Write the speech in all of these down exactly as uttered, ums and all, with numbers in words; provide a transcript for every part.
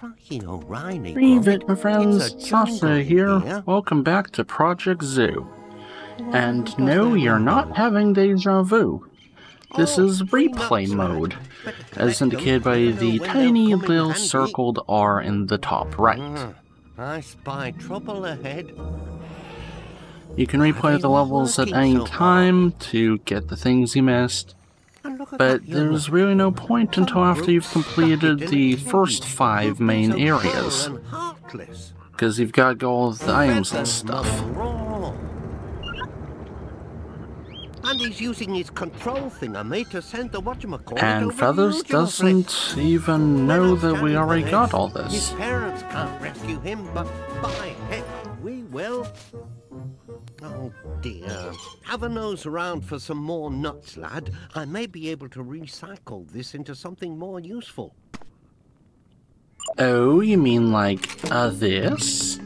Crikey, O'Reilly. Leave it, my friends. Sasa here. here. Welcome back to Project Zoo. Well, and no, you're not having deja vu. This oh, is replay mode, right. as indicated by the tiny little circled R in the top right. Mm, I spy trouble ahead. You can replay the levels at any time to get the things you missed, but there's really no point until after you've completed the first five main areas, because you've got to go all the items and stuff. And he's using his control thing to send the whatchamacallit. And Feathers doesn't even know that we already got all this. His parents can't rescue him, but by heck, we will. Oh dear. Have a nose around for some more nuts, lad. I may be able to recycle this into something more useful. Oh, you mean like, uh, this?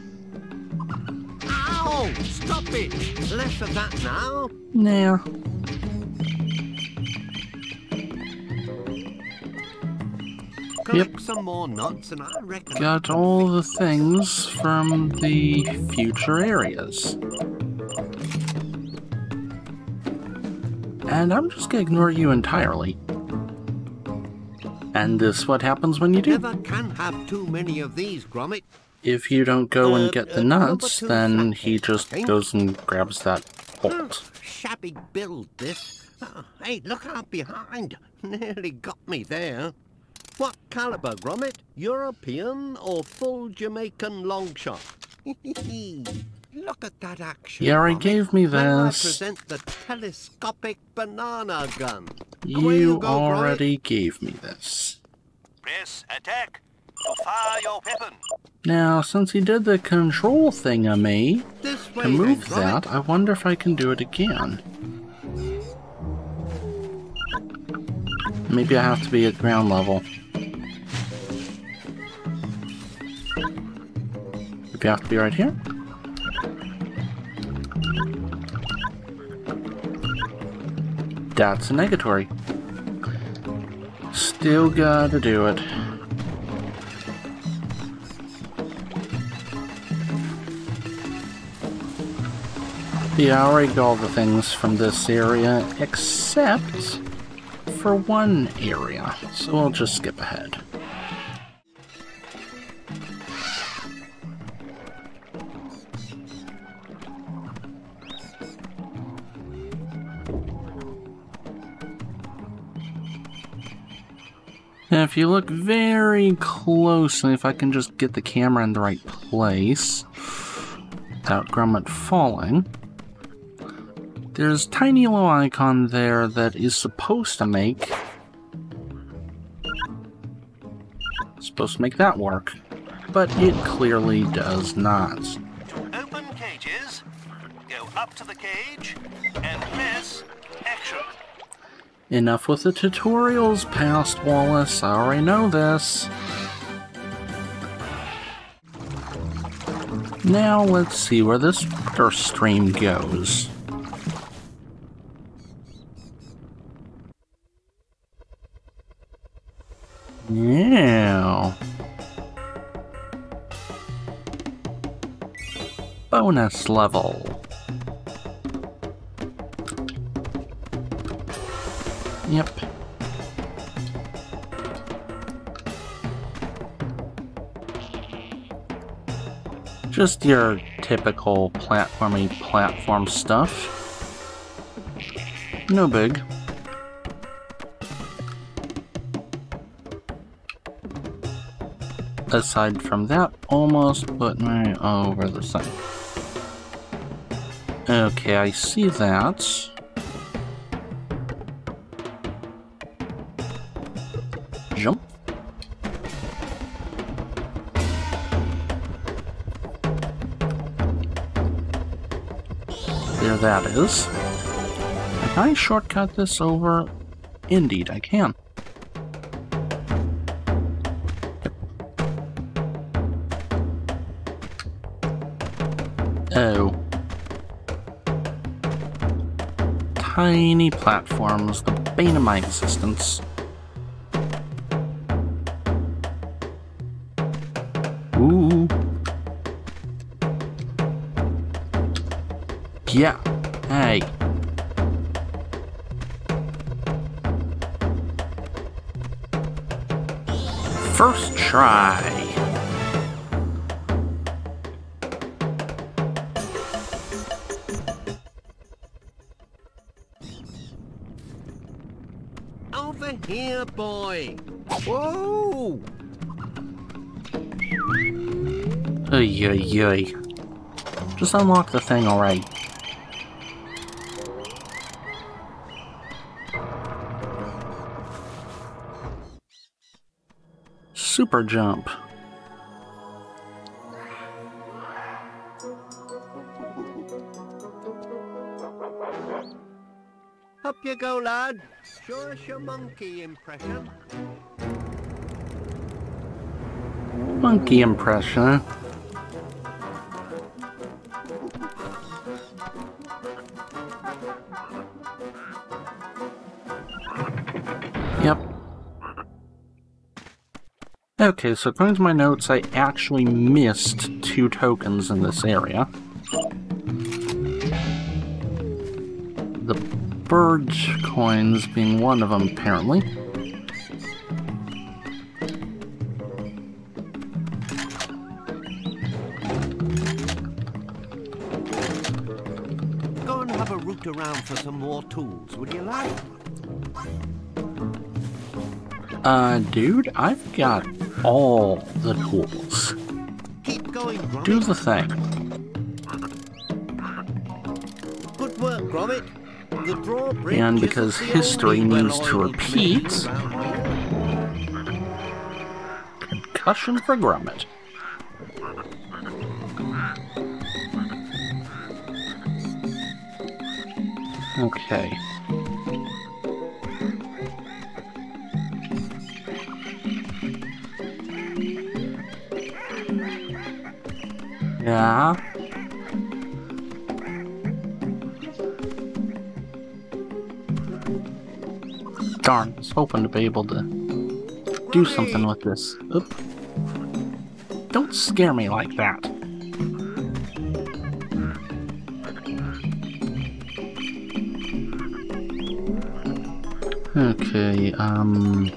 Ow! Stop it! Less of that now. Nah. Collect yep. some more nuts and I reckon got all the things from the future areas. And I'm just gonna ignore you entirely. And this is what happens when you do. Never can have too many of these, Gromit. If you don't go uh, and get the nuts, uh, then he just goes and grabs that bolt. Oh, shabby build this. Oh, hey, look out behind. Nearly got me there. What caliber, Gromit? European or full Jamaican long shot? Look at that action. Yeah, he gave me this. I present the telescopic banana gun. You go, already Gromit? Gave me this. Press attack to fire your weapon. Now, since he did the control thing on me to move then, that, I wonder if I can do it again. Maybe I have to be at ground level. Maybe I have to be right here. That's a negatory. Still gotta do it. Yeah, I already got all the things from this area, except for one area, so we'll just skip ahead. Now if you look very closely, if I can just get the camera in the right place without Gromit falling, there's a tiny little icon there that is supposed to make supposed to make that work, but it clearly does not. To open cages, go up to the cage and press action. Enough with the tutorials past, Wallace. I already know this. Now let's see where this water stream goes. Yeah. Bonus level. Yep. Just your typical platformy platform stuff. No big. Aside from that, almost put me over the side. Okay, I see that. Jump. There that is. Can I shortcut this over? Indeed, I can. Oh. Tiny platforms, the bane of my existence. Yeah. Hey. First try. Over here, boy. Whoa. Ay, ay, ay. Just unlock the thing already. Super jump. Up you go, lad. Show us your monkey impression. Monkey impression. Yep. Okay, so according to my notes, I actually missed two tokens in this area. The bird coins being one of them, apparently. Go and have a root around for some more tools, would you like? Uh, dude, I've got all the tools. Keep going, Gromit. Do the thing. Good work, Gromit. The drawbridge. And because history needs to repeat, concussion for Gromit. Okay. Yeah. Darn, I was hoping to be able to do something with this. Oop. Don't scare me like that. Okay, um...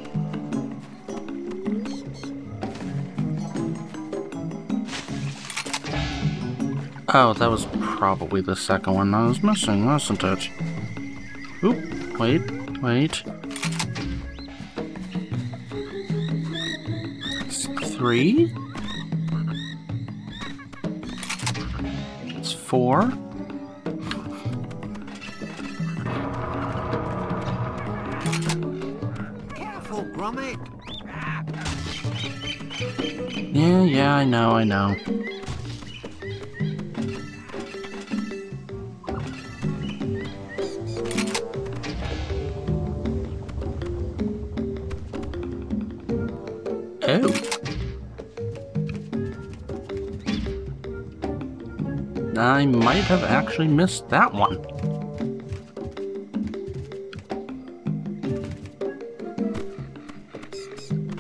oh, that was probably the second one I was missing, wasn't it? Oop, wait, wait. It's three. It's four. Careful, Gromit! Yeah, yeah, I know, I know. Oh. I might have actually missed that one.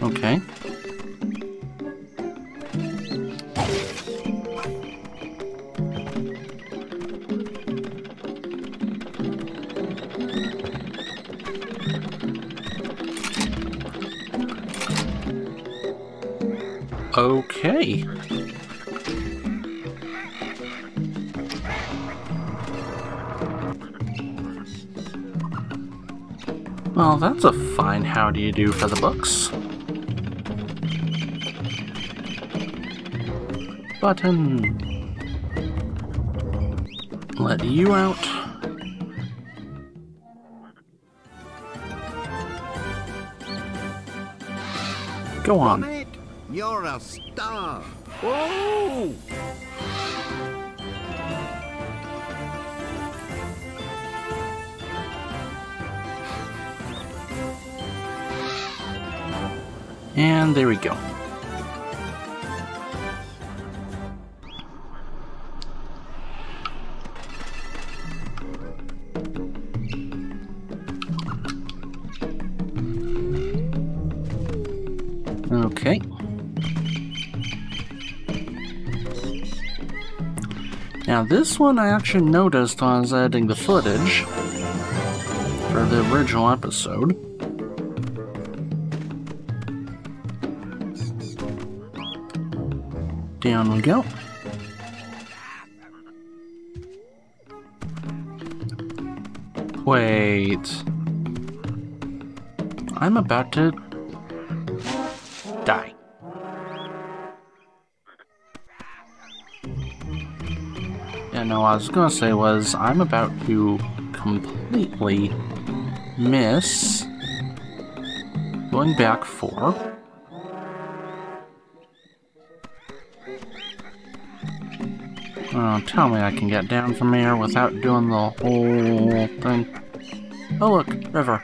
Okay. Okay. Well, that's a fine how do you do for the books. Button. Let you out. Go on. You're a star! Whoa! And there we go. Okay. Now this one I actually noticed when I was editing the footage for the original episode. Down we go. Wait. I'm about to die. Yeah, no, what I was gonna say was I'm about to completely miss going back for Oh, tell me I can get down from here without doing the whole thing. Oh look, river.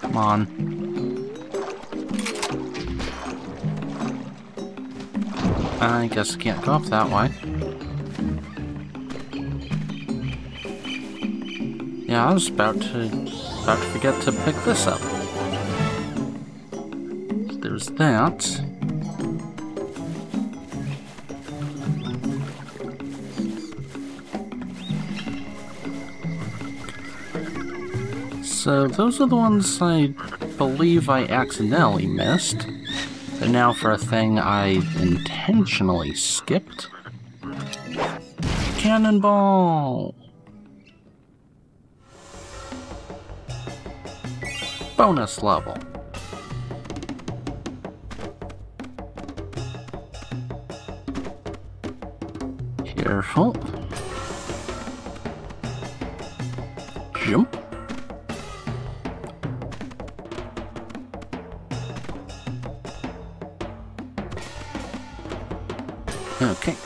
Come on. I guess I can't go up that way. Yeah, I was about to, about to forget to pick this up. There's that. So those are the ones I believe I accidentally missed. But now for a thing I intentionally skipped. Cannonball! Bonus level. Careful. Jump. Okay.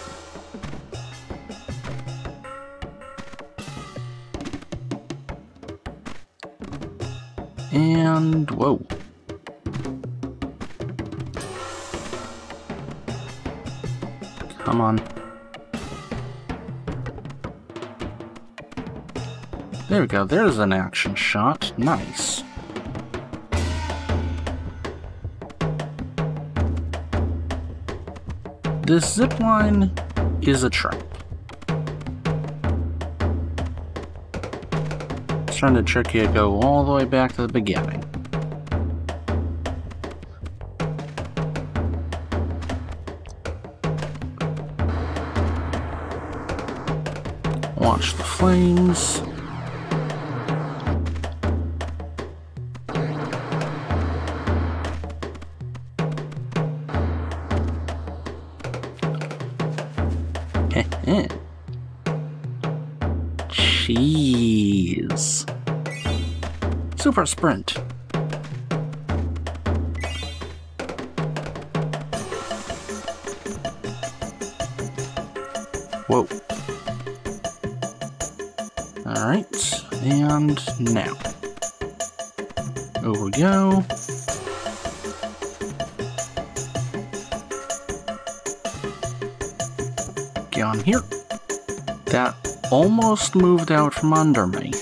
And whoa. Come on. There we go, there's an action shot. Nice. This zipline is a trap. It's trying to trick you to go all the way back to the beginning. Watch the flames. Cheese. Super sprint. Whoa. All right, and now over we go. Get on here. That almost moved out from under me.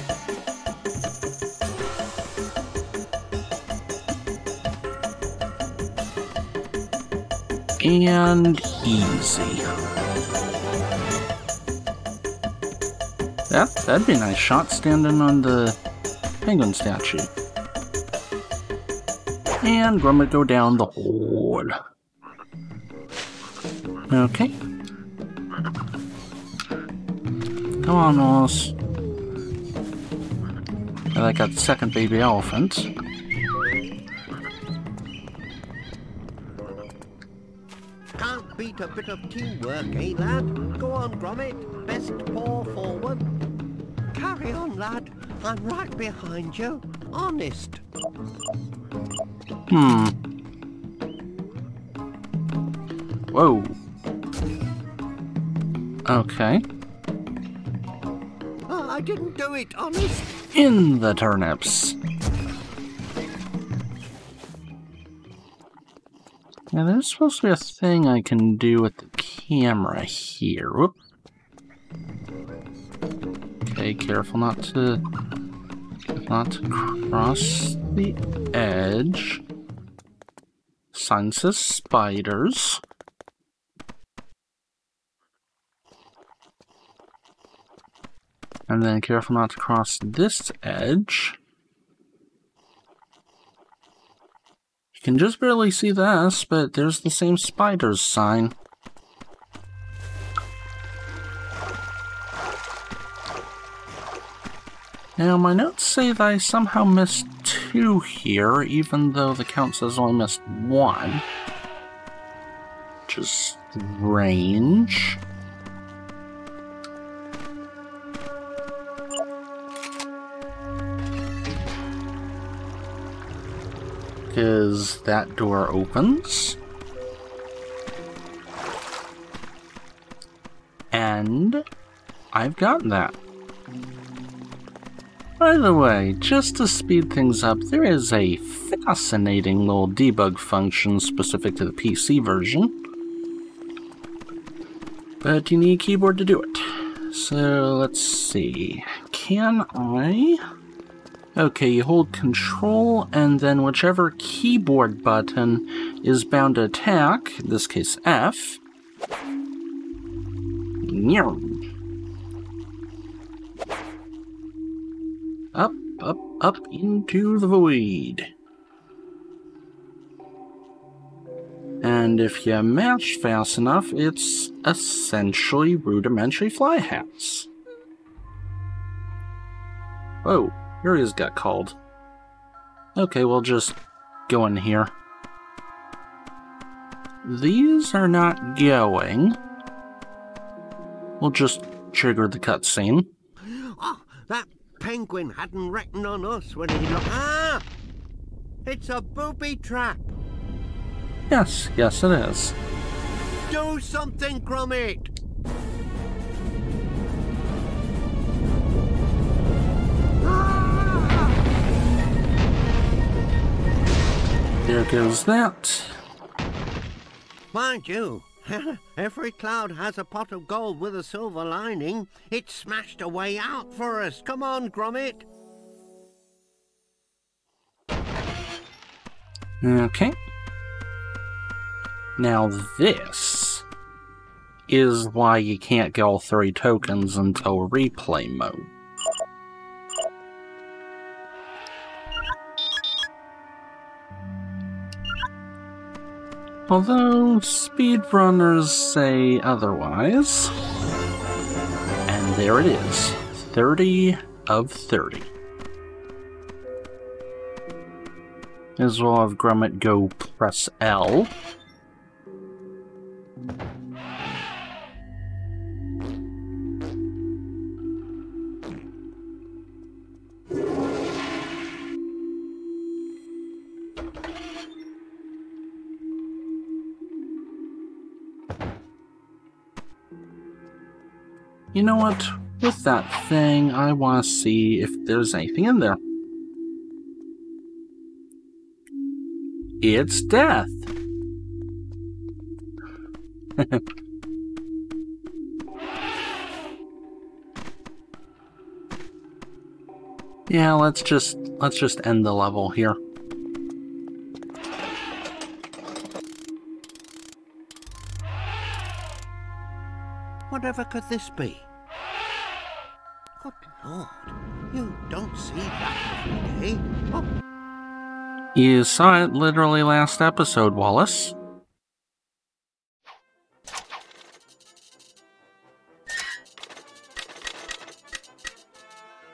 And easy. That, that'd be a nice shot standing on the penguin statue. And Gromit go down the hole. Okay. Come on, Wallace. I like that second baby elephant. Can't beat a bit of teamwork, eh, lad? Go on, Gromit. Best paw forward. Carry on, lad. I'm right behind you. Honest. Hmm. Whoa. Okay. I didn't do it, honest. In the turnips. Now there's supposed to be a thing I can do with the camera here. Whoop. Okay, careful not to not to cross the edge. Sciences, spiders. And then careful not to cross this edge. You can just barely see this, but there's the same spiders sign. Now, my notes say that I somehow missed two here, even though the count says I only missed one. Which is strange. Because that door opens. And I've got that. By the way, just to speed things up, there is a fascinating little debug function specific to the P C version. But you need a keyboard to do it. So let's see. Can I? Okay, you hold Control and then whichever keyboard button is bound to attack, in this case F. Up, up, up into the void. And if you match fast enough, it's essentially rudimentary fly hats. Oh, areas got called. Okay, we'll just go in here. These are not going. We'll just trigger the cutscene. Oh, that penguin hadn't reckoned on us when he knocked. Ah! It's a booby trap! Yes, yes it is. Do something, Gromit! Ah! There goes that. Mind you, every cloud has a pot of gold with a silver lining. It smashed a way out for us. Come on, Gromit. Okay. Now this is why you can't get all three tokens until replay mode. Although speedrunners say otherwise. And there it is. thirty of thirty. As well have Gromit go press L. You know what? With that thing, I want to see if there's anything in there. It's death! Yeah, let's just let's just end the level here. Whatever could this be? Good Lord, you don't see that every day. Oh. You saw it literally last episode, Wallace.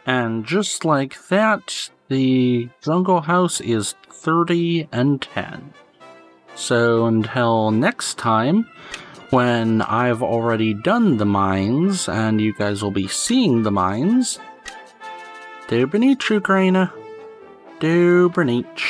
And just like that, the Jungle House is thirty and ten. So until next time, when I've already done the mines, and you guys will be seeing the mines, do bonich, Ukraina. Do bonich.